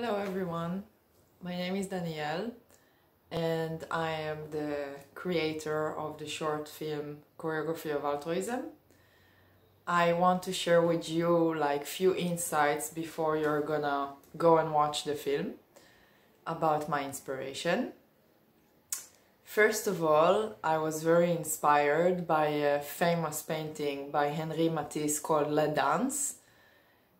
Hello everyone, my name is Danielle and I am the creator of the short film Choreography of Altruism. I want to share with you like few insights before you're gonna go and watch the film about my inspiration. First of all, I was very inspired by a famous painting by Henri Matisse called La Danse.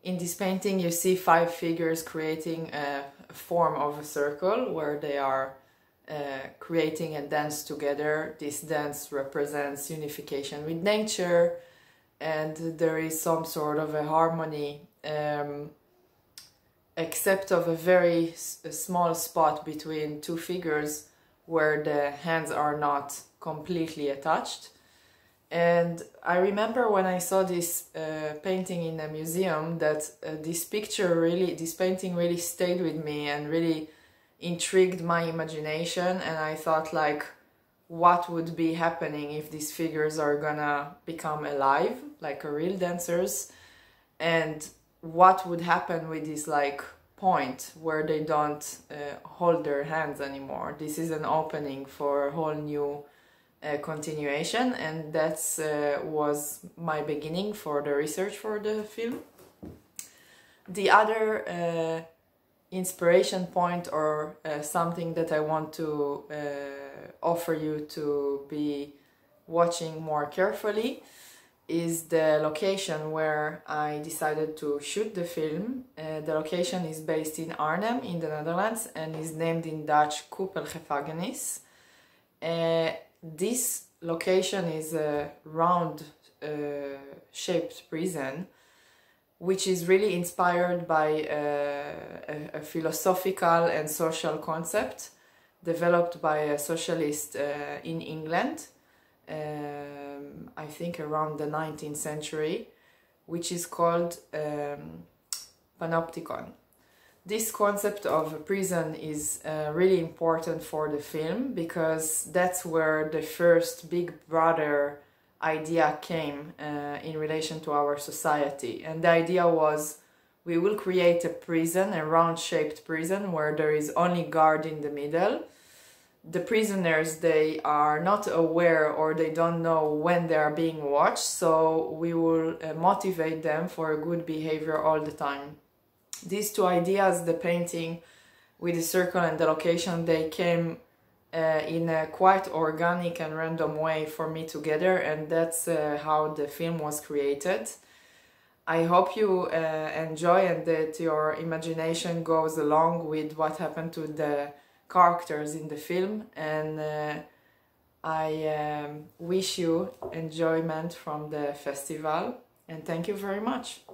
In this painting you see five figures creating a form of a circle where they are creating a dance together. This dance represents unification with nature and there is some sort of a harmony except of a very small spot between two figures where the hands are not completely attached. And I remember when I saw this painting in a museum that this painting really stayed with me and really intrigued my imagination, and I thought like what would be happening if these figures are gonna become alive like a real dancers, and what would happen with this like point where they don't hold their hands anymore. This is an opening for a whole new continuation, and that was my beginning for the research for the film. The other inspiration point or something that I want to offer you to be watching more carefully is the location where I decided to shoot the film. The location is based in Arnhem in the Netherlands and is named in Dutch Koepelhefagonis. This location is a round shaped prison which is really inspired by a philosophical and social concept developed by a socialist in England, I think around the 19th century, which is called Panopticon. This concept of a prison is really important for the film because that's where the first Big Brother idea came in relation to our society. And the idea was we will create a prison, a round-shaped prison where there is only guard in the middle. The prisoners, they are not aware or they don't know when they are being watched, so we will motivate them for a good behavior all the time. These two ideas, the painting with the circle and the location, they came in a quite organic and random way for me together, and that's how the film was created. I hope you enjoy and that your imagination goes along with what happened to the characters in the film, and I wish you enjoyment from the festival and thank you very much.